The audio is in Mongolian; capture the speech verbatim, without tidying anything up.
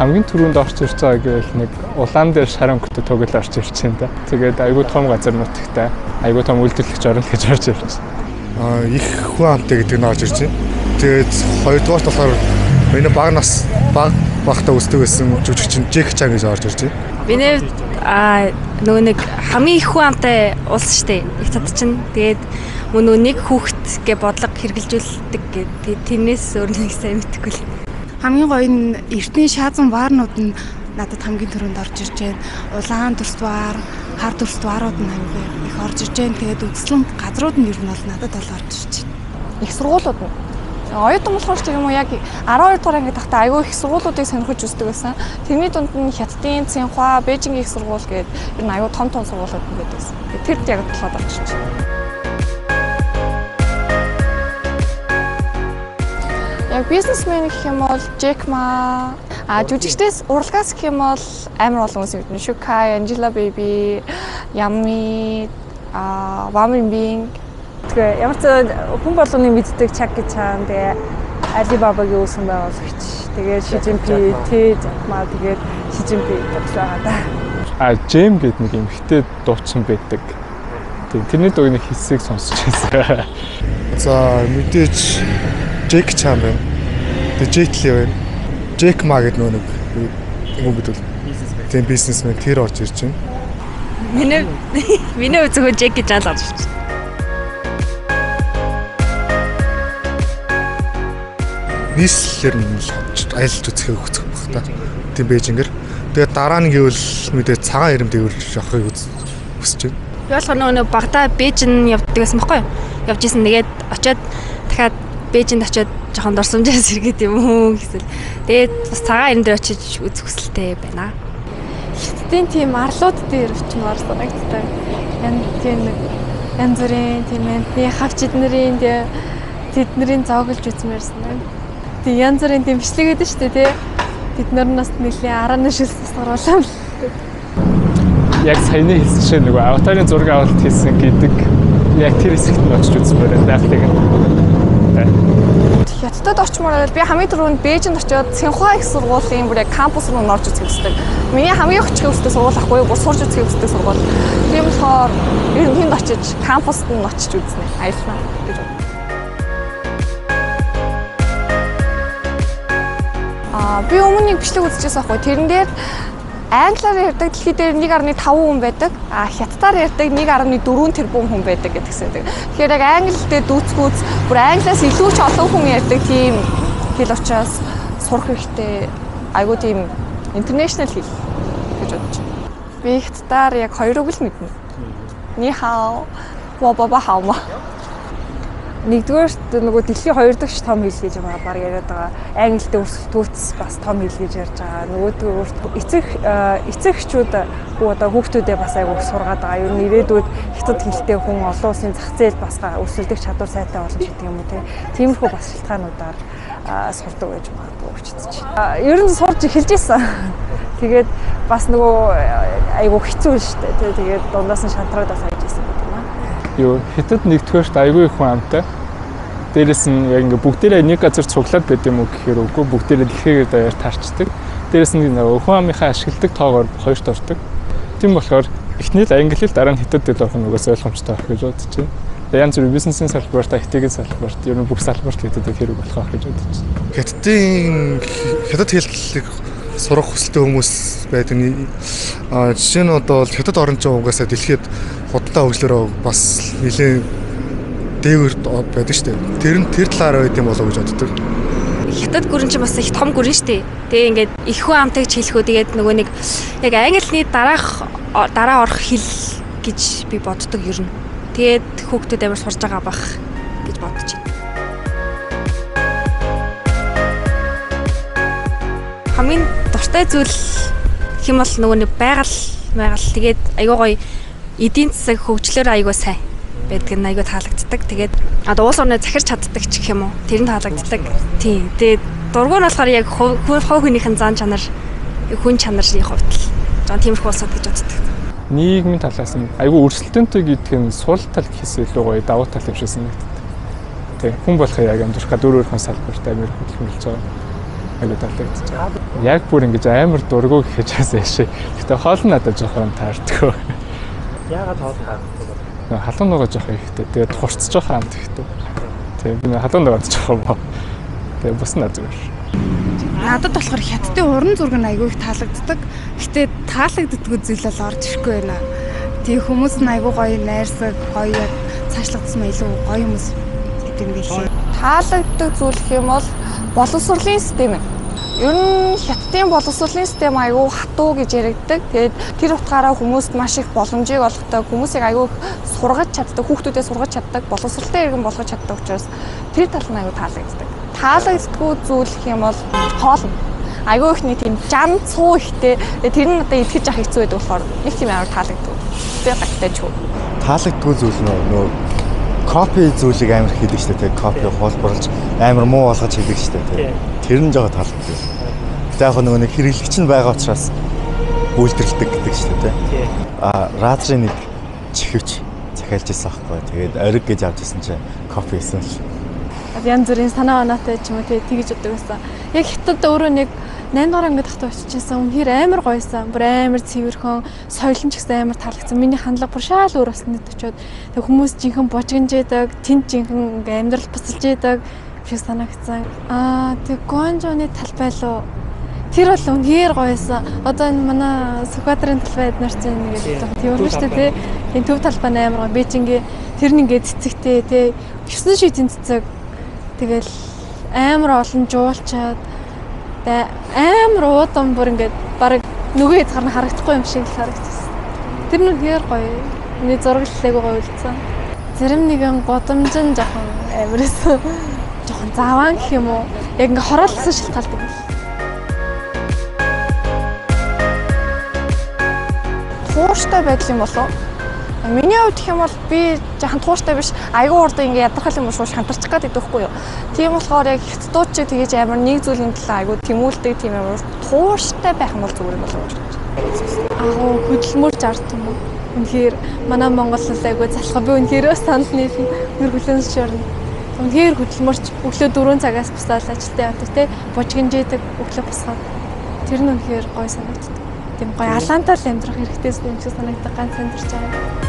хамгийн түрүүнд орж ирсэн гэвэл нэг улаан дээр шарын өнгөтэй төгөл орж ирсэн да. Тэгээд айгүй том газар нутагтай, айгүй том үйлдвэрлэгч орно гэж орж ирсэн. Аа их хүн амтай гэдэг нь орж ирсэн. Тэгээд хоёрдугаар талаар миний баг нас баг багта үздэг байсан жүжигчин Джек Ча гэж орж ирсэн. Миний аа нөгөө нэг хамгийн их хүн амтай улс штэ. Их цад чинь. Тэгээд мөн нэг хүүхэд гэ бодлого хэрэгжилжүүлдэг гэдэг тэрнээс өөрөө сайн мэдгүй л. Хамгийн гоё нь эртний шаазан баарнууд нь надад хамгийн түрүүнд орж ирж байна. Улаан төрс баар, хар төрс баарууд нь хамгийн их орж ирж байна. Тэгээд үзэсгэлэн газрууд нь ер нь бол надад бол орж ирж байна. Их сургуулиуд нь. Оюутан болохоор ч юм уу яг twelve дугаар анги тахтай аягүй их сургуулиудыг сонирхож үздэг байсан. Тэрний дунд нь Хятадын, Цинхуа, Бээжингийн их сургууль гээд ер нь аягүй том том сургуулиуд нь байдаг байсан. Тэрд яг талаад орж ирж байна. Яг бизнесмен гэх юм бол Jack Ma, а жүжигчдээс уралгаас гэх юм бол амар олон хүмүүс мэднэ. Shukai, Angela Baby, Yami, а Wamin Bing. Тэгээ ямар ч хүн болгоны мэддэг Jack Chan, тэгээ Alibaba-гийн үүсгэн байгуулагч. Тэгээ Xi Jinping, Jack Ma, тэгээ Xi Jinping төгсөөгөө да. А Jim гэдэг нэг эмэгтэй дуучин байдаг. Тэрний дууны хэсгийг сонсож байсан. За мэдээж Джек Ча байна. Тэгээ Джек Ли байна. Джек Ма гэдэг нөө нэг юм гэдэг бол тийм бизнесмен тэр орж ирж байна. Миний миний үзэхөө Джек Ча л орж ирж байна. Нийслэлээр нь аялж үзэх хөцөх баг та. Тийм Бээжингэр. Тэгээ дараа нь гэвэл мэдээ цагаан ирэм дэвэрж явахыг хүсэж байна. Яалах нөө багада Бээжин явдаг гэсэн баггүй. Явж исэн нэгэд очиад дахиад Бээжинд очиод жоохон дурсамжаа сэргээд юм уу гэсэн. Тэгээд бас цагаан ирэн дээр очиж үзэх хүсэлтэй байна. Хятадын тийм арлууд дээр очимоор санагддаг. Энд тийм нэг янз бүрийн тийм энэ хавчид нарын тийм тэд нарын зооглож үзмээрсэн. Тийм янз бүрийн тийм бичлэгэд нь шүү дээ тий. Тэд нар нас нэлийн арааны шилсэс гаруулсан л. Яг саяны хэлсэн шиг нөгөө аватарын зураг авалт хийсэн гэдэг яг тэр хэсэгт нь очиж үзмээр байлаа. Хятадд орчмоор би хамгийн түрүүнд Бээжинд очиод Цинхуа их сургуулийн бүрээ кампус руу норж үзэх гэсэн. Миний хамгийн өчгөө өстэй сургуулахгүй, гол сурж үзэх өстэй сургууль. Тийм болохоор ер нь тэнд очиж кампуст нь очиж үзнэ. Аялна гэж байна. Аа би өмнө нэг бичлэг үзчихсэн байхгүй. Тэрэн дээр англиар ярьдаг дэлхий дээр one point five хүн байдаг. А хятадаар ярьдаг one point four тэрбум хүн байдаг гэдгсэн. Тэгэхээр яг англи дээр дүүцгүүц бүр англиас илүү ч олон хүн ярьдаг тийм хэл учраас сурах хэрэгтэй. Айгуу тийм интернэшнл хэл гэж бодож байна. Би хятадаар яг хоёр үг л мэднэ. Ни хао, во ба ба хао ма. Нэгдүгээр нөгөө дэлхийн хоёр дахь том хэл гэж байгаа баг яриад байгаа. Англид өрсөлдөөц бас том хэл гэж ярьж байгаа. Нөгөөдгөөр эцэг эцэгчүүд одоо хүүхдүүдээ бас айгуух сургаад байгаа. Юу нэрэдүүд хятад хэлтэй хүн олон улсын зах зээл бас өрсөлдөх чадвар сайтай болно гэдэг юм уу те. Тиймэрхүү бас шалтгаануудаар сурдаг гэж магадгүй өчтөж байна. Ер нь сурж эхэлж ийсэн. Тэгээд бас нөгөө айгуух хэцүү шүү дээ. Тэгээд дундаас нь шантраад бас айж ийсэн. Юу хятад нэгдүгээрт айгүй их хүн амтай. Дээрээс нь яг ингээ бүгдээрээ нэг газар цуглаад байд юм уу гэхээр үгүй бүгдээрээ дэлхийгээр даяар таарчдаг. Дээрээс нь хүн амынхаа ашигладаг тоогоор хоёрт ордог. Тийм болохоор эхний л англи хэл дараа нь хятад хэл орох нь угаас ойлгомжтой байх гэж бодож байна. Янз бүрийн бизнесийн салбарт, хэтийн салбарт, ер нь бүх салбарт хятад хэрэг болох байх гэж бодож байна. Хятадын хятад хэллэг сурах хүсэлтэй хүмүүс байдаг. Аа жишээ нь одоо хятад орчин угаасаа дэлхийд худалдаа хөгжлөөрөө бас нэлээд дээвэр байдаг шүү дээ. Тэр нь тэр талаараа байд юм болов гэж боддог. Хятад гүрэн чинь бас их том гүрэн шүү дээ. Тэгээ ингээд их хүн амтай гэж хэлэхөө тэгээд нөгөө нэг яг англины дараах дараа орох хэл гэж би боддог юм. Тэгээд хүүхдүүд амар сурж байгаа бах гэж бодож байна. Хамгийн дуртай зүйл гэх юм бол нөгөө нэг байгаль байгаль тэгээд айгүй гоё эдийн засаг хөгжлөөр айгүй сайн байдаг нь айгүй таалагддаг. Тэгээд одоо уул орны захирч чаддаг ч гэх юм уу тэр нь таалагддаг. Тийм. Тэгээд дургуун болохоор яг хувь хүнийхэн зан чанар хүн чанарын хувьд л жоон тиймэрхүү болсод гэж боддог. Нийгмийн талаас нь айгүй өрсөлдөөнтэй гэдэг нь сул тал гэхээс илүү гоё давуу тал юм шигсэн нэгдэт. Тийм. Хүн болох яг амьдрах гэдэг өөр өөр хүн салбартай амир хөдөлмөрлж байгаа. аюултай харагдчихаа. Яг бүр ингэж амар дургуй гэхээс яашаа. Гэтэ хоол нь надад жоох юм таарддаг. Яагаад хоол таарддаг? Халуун нугаа жоох ихтэй. Тэгээд хурцж жоох амт ихтэй. Тийм би халуун нугаад жоох юм баа. Тэгээд бус нь зүгээр. Надад болохоор хятадын уран зураг нь аягүй их таалагддаг. Гэтэ таалагддаг үзэл л орж ирэхгүй байна. Тийм хүмүүс нь аягүй гоё найрсаг, гоё цаашлагдсан илүү гоё хүмүүс гэдэг юм биш. Таалагддаг зүйл хэм бол боловсролын систем. Ер нь хятадын боловсролын систем аягүй хатуу гэж яригддаг. Тэгээд тэр утгаараа хүмүүст маш их боломжийг олгодог, хүмүүсийг аягүй сургаж чаддаг, хүүхдүүдээ сургаж чаддаг, боловсролтой иргэн болгож чаддаг учраас тэр тал нь аягүй таалагддаг. Таалагддаггүй зүйл хэм бол хоол. Аягүй ихний тийм жан цуу ихтэй. Тэр нь одоо итгэж авах хэцүү байдаг болохоор нэг тийм аягүй таалагддаг. Тэр гайтай ч. Таалагддаггүй зүйл нөө копи зүйлийг амар хийдэг штэ тэг копи холборлж амар муу болгож хийдэг штэ тэг тэр нь жоо таалагддаг. Тэ яг нөгөө нэг хэрэглэгч нь байгаа учраас үйлдвэрлэдэг гэдэг штэ тэг. А разрын нэг чихвч захиалж ирсэн байхгүй. Тэгээд ориг гэж авч ирсэн чинь копи хийсэн л. Янз бүрийн санаа оноотой ч юм уу тэг тэгж уддаг байсан. Яг хятад өөрөө нэг наймдугаар ангид хатаа очижсэн. Үнэхээр амар гоёсан. Бүр амар цэвэрхэн, соёлын ч гэсэн амар таалагдсан. Миний хандлага бүр шал өөр өснөд очиод тэг хүмүүс жинхэнэ божигнжээдэг, тэнд жинхэнэ ингээм амьдрал буцалж идэг шиг санагдсан. Аа тэг гонжоны талбай лу тэр бол үнэхээр гоёсан. Одоо энэ манай Сүхбаатарын талбайд нар чинь ингээд тийм үү шүү дээ. Энэ төв талбай амар гоё. Бээжингийн тэр нь ингээд цэцэгтэй тий. Гисэн шийдэн цэцэг. Тэгэл амар олон жуулчаад амар уудам бүр ингээд баг нүгэн хязгаар нь харагдахгүй юм шиг харагдсан. Тэр нь үнэхээр гоё. Миний зураглалыг гоё үлдсэн. Зарим нэгэн годомж нь жоохон амарсан. Жоохон заваан гэх юм уу? Яг ингээд хороолсон шалтгаалдаг. Тууштай байдал юм болов? Миний хувьд гэх юм бол би жаахан тууштай биш аягүй урд ингээ ядархал юм уу шууд хантарчих гээд идэхгүй юу. Тийм болохоор яг хятадууд ч тэгэж амар нэг зүйлийн талаа аягүй тэмүүлдэг тийм амар тууштай байх юм бол зүгээр юм болов уу. Аа хөдөлмөр жарт юм уу. Үнэхээр манай Монгол улс аягүй залхаа би үнэхээр санд нийл мөр хүлэн зөвшөөрнө. Үнэхээр хөдөлмөрч өглөө дөрвөн цагаас бусаад ажилдаа явдаг те бужигнжээдэг өглөө босгоо. Тэр нь үнэхээр гоё санагддаг. Тийм гоё алаантаар амьдрах хэрэгтэйс юм шиг санагддаг ганц сандарч байгаа.